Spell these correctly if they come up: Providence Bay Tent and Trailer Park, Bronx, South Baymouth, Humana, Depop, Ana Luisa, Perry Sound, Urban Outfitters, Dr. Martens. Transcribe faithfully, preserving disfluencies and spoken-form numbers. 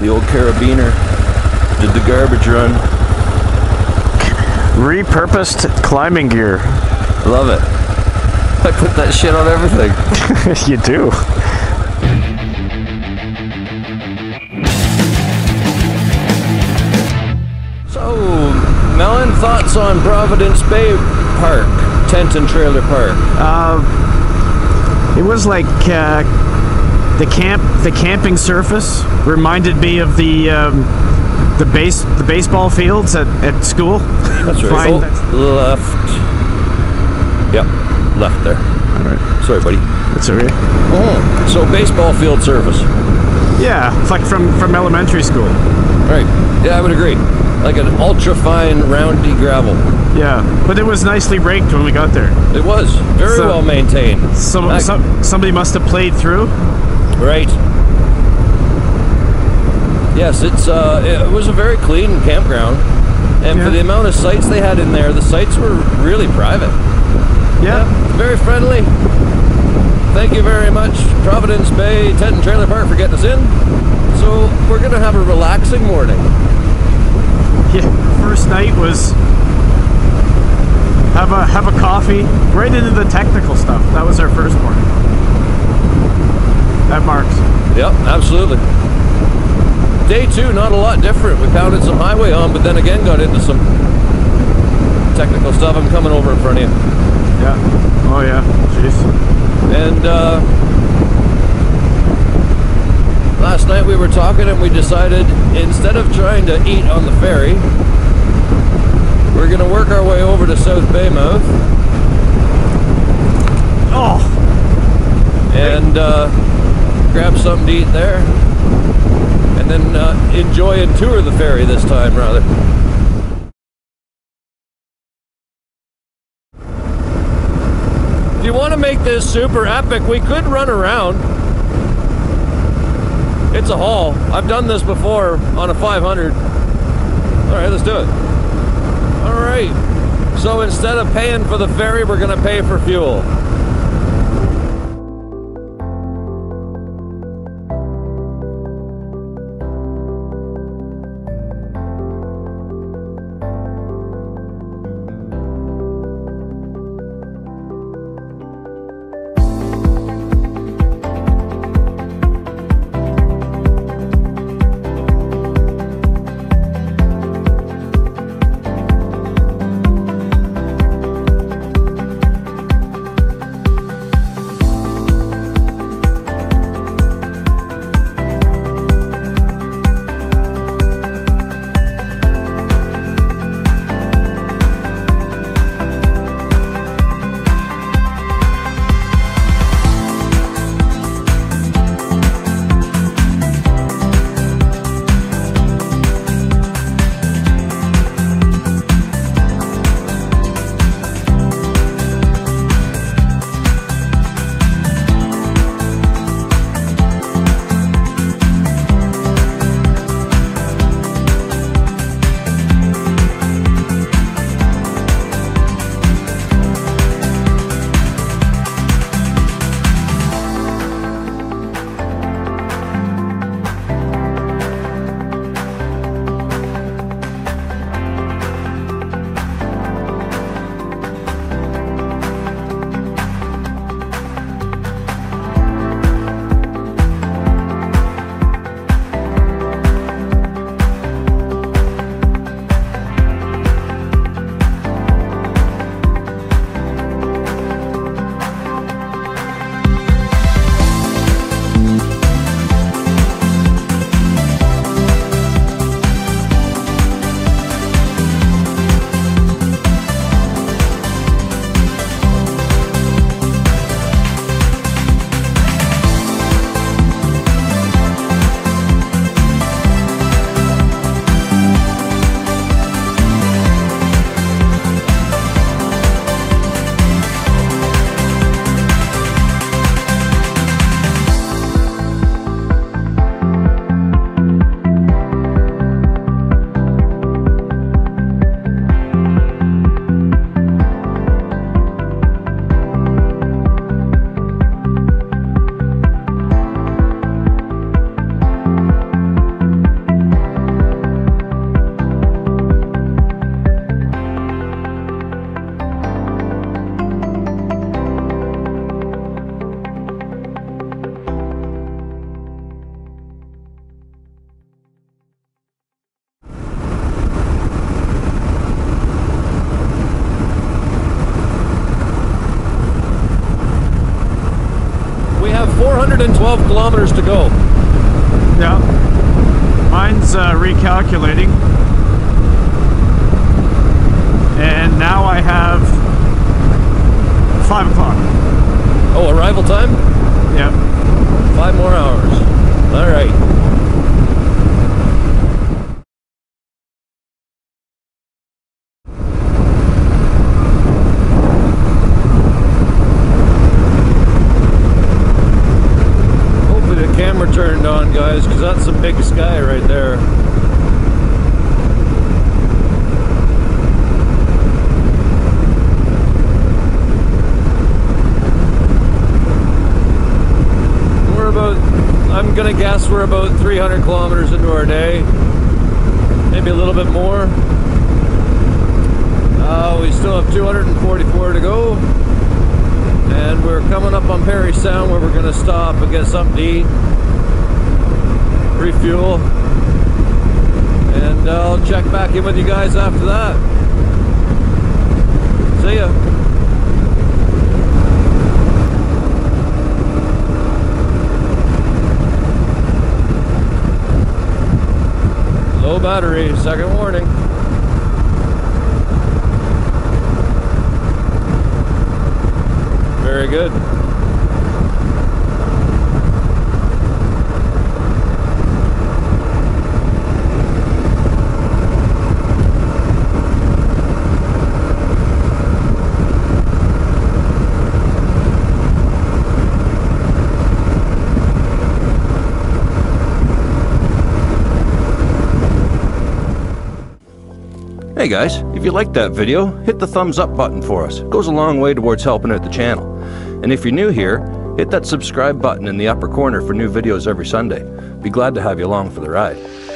The old carabiner did the garbage run. Repurposed climbing gear. Love it. I put that shit on everything. You do. So, Melon, thoughts on Providence Bay Park, Tent and Trailer Park? Uh, it was like uh, the camp, the camping surface reminded me of the um, the base, the baseball fields at, at school. That's right. Oh, that's left. Yep. Left there. All right. Sorry, buddy. That's okay. Oh, so baseball field surface. Yeah, it's like from from elementary school. Right. Yeah, I would agree. Like an ultra fine, roundy gravel. Yeah, but it was nicely raked when we got there. It was very so, well maintained. Some, I, some somebody must have played through. Right. Yes, it's uh, it was a very clean campground, and yeah. For the amount of sites they had in there, the sites were really private. Yeah. Yeah, very friendly. Thank you very much, Providence Bay Tent and Trailer Park, for getting us in. So we're gonna have a relaxing morning. Yeah, first night was have a have a coffee, right into the technical stuff. That was our first morning. That marks. Yep, absolutely. Day two, not a lot different. We pounded some highway on, but then again got into some technical stuff. I'm coming over in front of you. Yeah. Oh yeah. Jeez. And uh, last night we were talking and we decided instead of trying to eat on the ferry, we're gonna work our way over to South Baymouth. Oh. And uh, grab something to eat there, and then uh, enjoy and tour the ferry this time rather. If you want to make this super epic, we could run around. It's a haul. I've done this before on a five hundred. Alright, let's do it. Alright, so instead of paying for the ferry, we're going to pay for fuel. one hundred twelve kilometers to go. Yeah. Mine's uh, recalculating. And now I have five o'clock. Oh, arrival time? Yeah. Five more hours. All right. Because that's a big sky right there. We're about, I'm gonna guess we're about three hundred kilometers into our day, maybe a little bit more. Uh, we still have two hundred forty-four to go, and we're coming up on Perry Sound where we're gonna stop and get something to eat, refuel, and I'll check back in with you guys after that. See ya. Low battery, second warning. Very good. Hey guys, if you liked that video, hit the thumbs up button for us. It goes a long way towards helping out the channel. And if you're new here, hit that subscribe button in the upper corner for new videos every Sunday. Be glad to have you along for the ride.